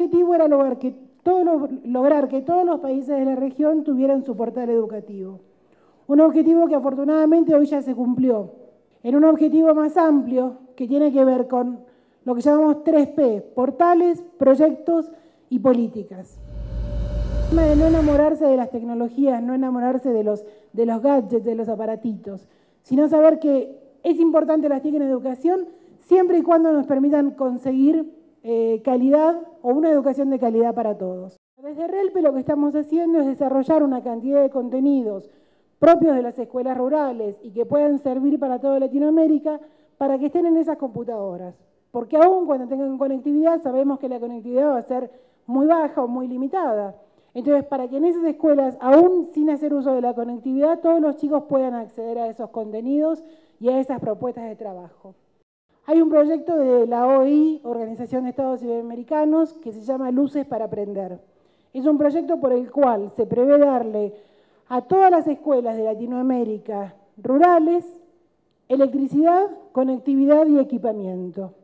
objetivo era lograr que todos los países de la región tuvieran su portal educativo. Un objetivo que afortunadamente hoy ya se cumplió, en un objetivo más amplio que tiene que ver con lo que llamamos 3P, portales, proyectos y políticas. El tema de no enamorarse de las tecnologías, no enamorarse de los gadgets, de los aparatitos, sino saber que es importante las TIC en educación siempre y cuando nos permitan conseguir calidad o una educación de calidad para todos. Desde RELPE lo que estamos haciendo es desarrollar una cantidad de contenidos propios de las escuelas rurales y que puedan servir para toda Latinoamérica para que estén en esas computadoras. Porque aún cuando tengan conectividad sabemos que la conectividad va a ser muy baja o muy limitada. Entonces, para que en esas escuelas, aún sin hacer uso de la conectividad, todos los chicos puedan acceder a esos contenidos y a esas propuestas de trabajo. Hay un proyecto de la OI, Organización de Estados Iberoamericanos, que se llama Luces para Aprender. Es un proyecto por el cual se prevé darle a todas las escuelas de Latinoamérica rurales, electricidad, conectividad y equipamiento.